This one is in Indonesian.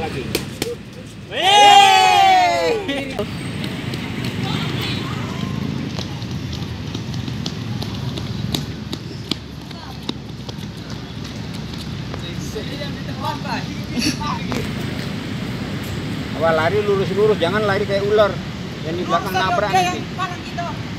Lagi. Awal lari lurus-lurus, jangan lari kayak ular yang di belakang nabrak nanti.